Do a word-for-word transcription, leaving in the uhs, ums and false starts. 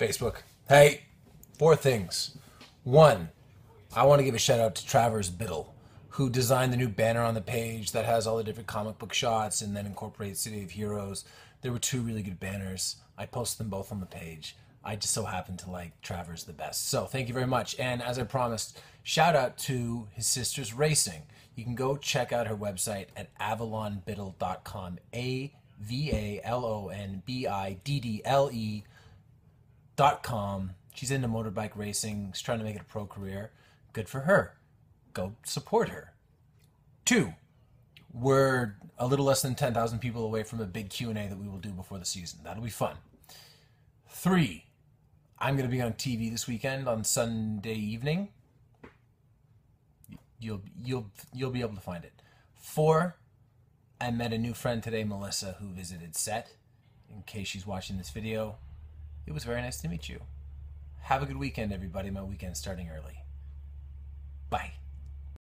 Facebook. Hey, four things. One, I want to give a shout out to Travers Biddle, who designed the new banner on the page that has all the different comic book shots and then incorporates City of Heroes. There were two really good banners. I posted them both on the page. I just so happen to like Travers the best. So thank you very much. And as I promised, shout out to his sister's racing. You can go check out her website at avalon biddle dot com. A V A L O N B I D D L E dot com. She's into motorbike racing. She's trying to make it a pro career. Good for her. Go support her. Two, we're a little less than ten thousand people away from a big Q and A that we will do before the season. That'll be fun. Three, I'm going to be on T V this weekend on Sunday evening. You'll you'll you'll be able to find it. Four, I met a new friend today, Melissa, who visited set. In case she's watching this video, it was very nice to meet you. Have a good weekend, everybody. My weekend's starting early. Bye.